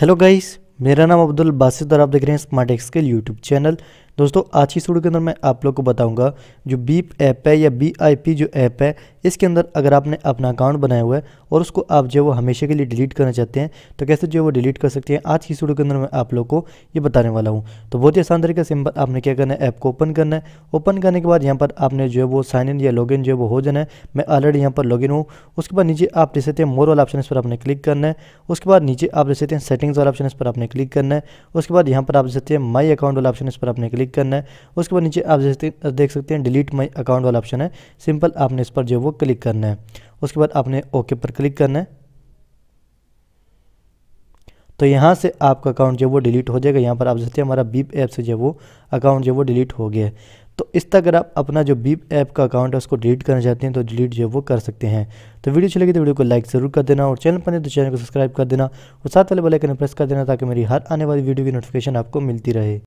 Hello guys, मेरा नाम अब्दुल बासित और आप देख रहे हैं smart tech skill YouTube channel. दोस्तों, आज की वीडियो के अंदर मैं आप लोग को बताऊंगा जो बीप ऐप है या BIP जो ऐप है, इसके अंदर अगर आपने अपना अकाउंट बनाया हुआ है और उसको आप जो है वो हमेशा के लिए डिलीट करना चाहते हैं तो कैसे जो है वो डिलीट कर सकते हैं, आज की वीडियो के अंदर मैं आप लोग को ये बताने वाला हूँ। तो बहुत ही आसान तरीके से सिंपल आपने क्या करना है, ऐप को ओपन करना है। ओपन करने के बाद यहाँ पर आपने जो है वो साइन इन या लॉगिन जो है वो हो जाना है। मैं ऑलरेडी यहाँ पर लॉगिन हूँ। उसके बाद नीचे आप दे सकते हैं मोर वाला ऑप्शन, इस पर आपने क्लिक करना है। उसके बाद नीचे आप दे सकते हैं सेटिंग्स वाला ऑप्शन, इस पर आपने क्लिक करना है। उसके बाद यहाँ पर आप दे सकते हैं माई अकाउंट वाला ऑप्शन, इस पर आपने क्लिक करना है। उसके बाद नीचे आप देख सकते हैं डिलीट माय अकाउंट वाला ऑप्शन है, सिंपल आपने इस पर जो वो क्लिक करना है। उसके बाद आपने ओके पर क्लिक करना है। तो यहाँ से आपका अकाउंट जो वो डिलीट हो जाएगा। यहाँ पर आप देख सकते हैं हमारा बीप ऐप से जो वो अकाउंट जो वो डिलीट हो गया है। तो इस तरह अगर आप अपना जो बीप ऐप का अकाउंट है उसको डिलीट करना चाहते हैं तो डिलीट जो वो कर सकते हैं। तो वीडियो अच्छी लगी तो वीडियो को लाइक जरूर कर देना, और चैनल पर नहीं तो चैनल को सब्सक्राइब कर देना और साथ वाले बेल आइकन प्रेस कर देना ताकि मेरी हर आने वाली वीडियो की नोटिफिकेशन आपको मिलती रहे।